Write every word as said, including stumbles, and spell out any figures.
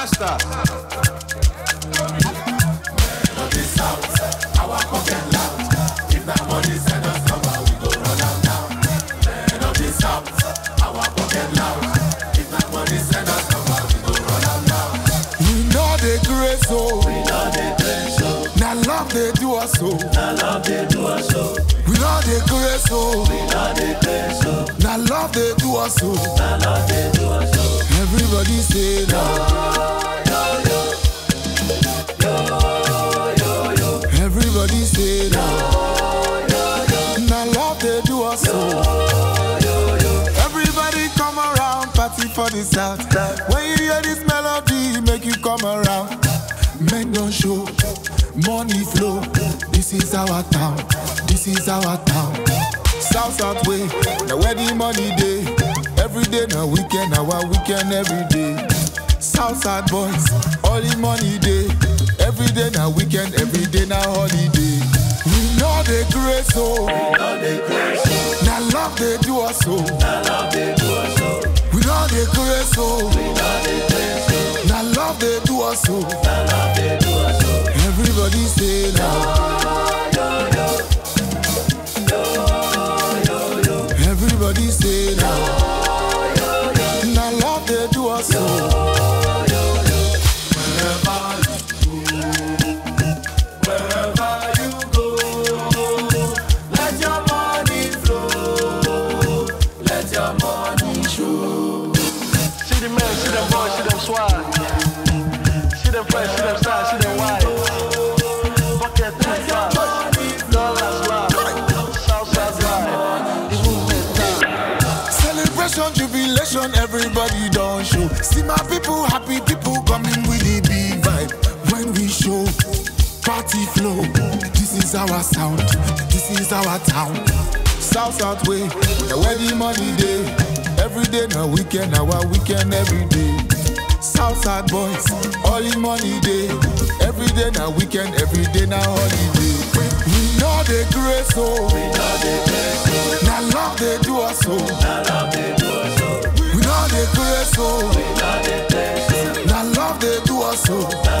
Rasta. Men of the South, our pocket loud. If that money send us number, we go run out now. Men of the South, our pocket loud. If that money send us number, we go run out now. We know the grace, oh. We know the grace, oh. Now love they do us, so. Now love they do us, so. We know the grace, oh. We know the grace, oh. Now love they do us, so. Now love they do us, so. Everybody say no, yo, yo, yo, yo, yo. Everybody say no, yo, yo. Now love they do us so. Yo, yo. Everybody come around, party for the South. When you hear this melody, make you come around. Men don't show, money flow. This is our town, this is our town. South South way, now where the money day. Every day, no weekend, our weekend every day. Southside boys, all the money day. Every day, no weekend, every day, no holiday. We know the grace, oh. We know the grace, oh. Now love they do us, oh. Now love they do us, oh. We know the grace, oh. We know the grace, oh. Now love they do us, oh. Now love they do us, oh. Everybody say no, no, no, no, no, no. Everybody say no. So, yo, yo, yo. Wherever you go, wherever you go, let your money flow, let your money show. See the men, see them boys, see them swag, see them friends, see them stars, see them wives. Bucket full fast, dollars loud, Southside ride, the movement down. Celebration, jubilation, everybody down. See my people, happy people coming with the big vibe. When we show, party flow. This is our sound, this is our town. South South way, the wedding money day. Every day, no weekend, our weekend every day. South South boys, all the money day. Every day, no weekend, every day, no holiday. We know the grace, oh. We know the grace, oh. Now love they do us, oh. Now love they do us, oh. We know the grace, oh. Now love they do us so.